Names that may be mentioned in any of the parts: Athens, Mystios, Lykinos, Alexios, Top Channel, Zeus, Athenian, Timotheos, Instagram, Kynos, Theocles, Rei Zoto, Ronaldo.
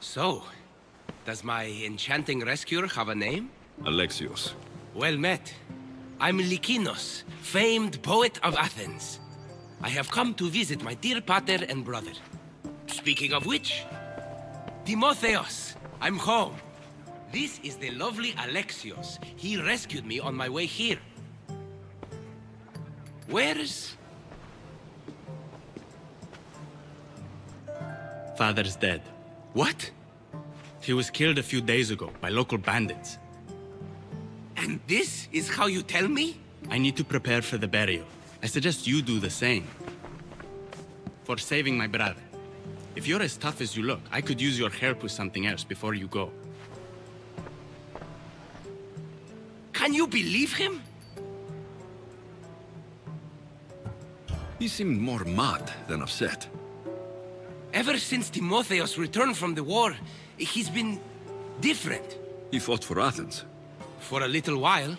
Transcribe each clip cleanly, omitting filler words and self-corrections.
So, does my enchanting rescuer have a name? Alexios. Well met. I'm Lykinos, famed poet of Athens. I have come to visit my dear pater and brother. Speaking of which, Timotheos, I'm home. This is the lovely Alexios. He rescued me on my way here. Where's... Father's dead. What? He was killed a few days ago by local bandits. And this is how you tell me? I need to prepare for the burial. I suggest you do the same. For saving my brother. If you're as tough as you look, I could use your help with something else before you go. Can you believe him? He seemed more mad than upset. Ever since Timotheos returned from the war, he's been different. He fought for Athens. For a little while.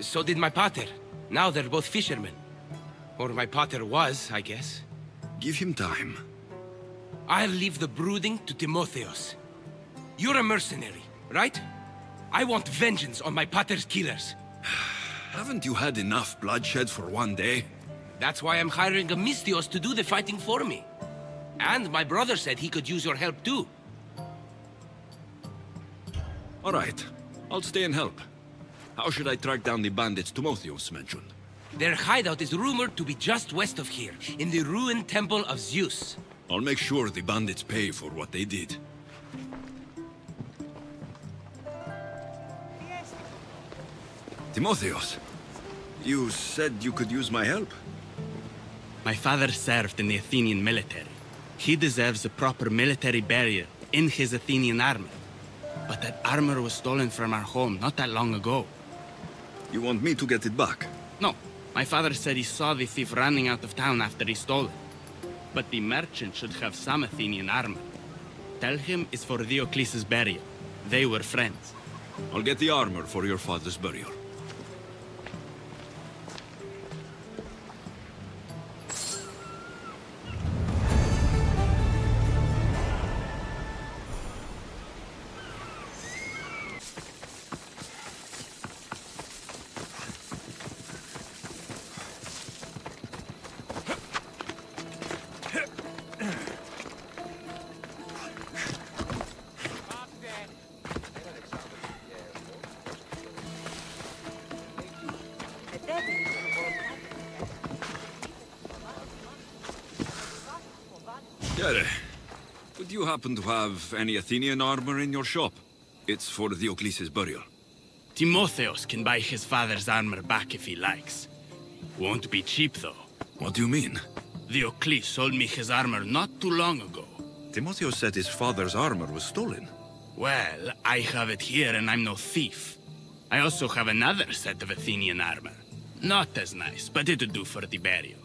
So did my pater. Now they're both fishermen. Or my pater was, I guess. Give him time. I'll leave the brooding to Timotheos. You're a mercenary, right? I want vengeance on my pater's killers. Haven't you had enough bloodshed for one day? That's why I'm hiring a Mystios to do the fighting for me. And my brother said he could use your help too. All right. I'll stay and help. How should I track down the bandits Timotheos mentioned? Their hideout is rumored to be just west of here, in the ruined temple of Zeus. I'll make sure the bandits pay for what they did. Timotheos, you said you could use my help? My father served in the Athenian military. He deserves a proper military burial in his Athenian armor. But that armor was stolen from our home not that long ago. You want me to get it back? No. My father said he saw the thief running out of town after he stole it. But the merchant should have some Athenian armor. Tell him it's for Theocles' burial. They were friends. I'll get the armor for your father's burial. Would you happen to have any Athenian armor in your shop? It's for Theocles' burial. Timotheos can buy his father's armor back if he likes. Won't be cheap, though. What do you mean? Theocles sold me his armor not too long ago. Timotheos said his father's armor was stolen. Well, I have it here and I'm no thief. I also have another set of Athenian armor. Not as nice, but it'll do for the burial.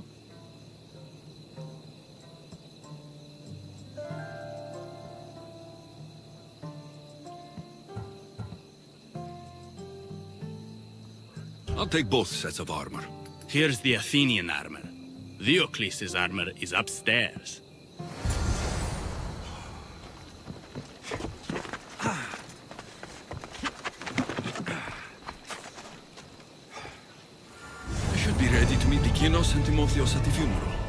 I'll take both sets of armor. Here's the Athenian armor. Theocles' armor is upstairs. I should be ready to meet Kynos and Timotheos at the funeral.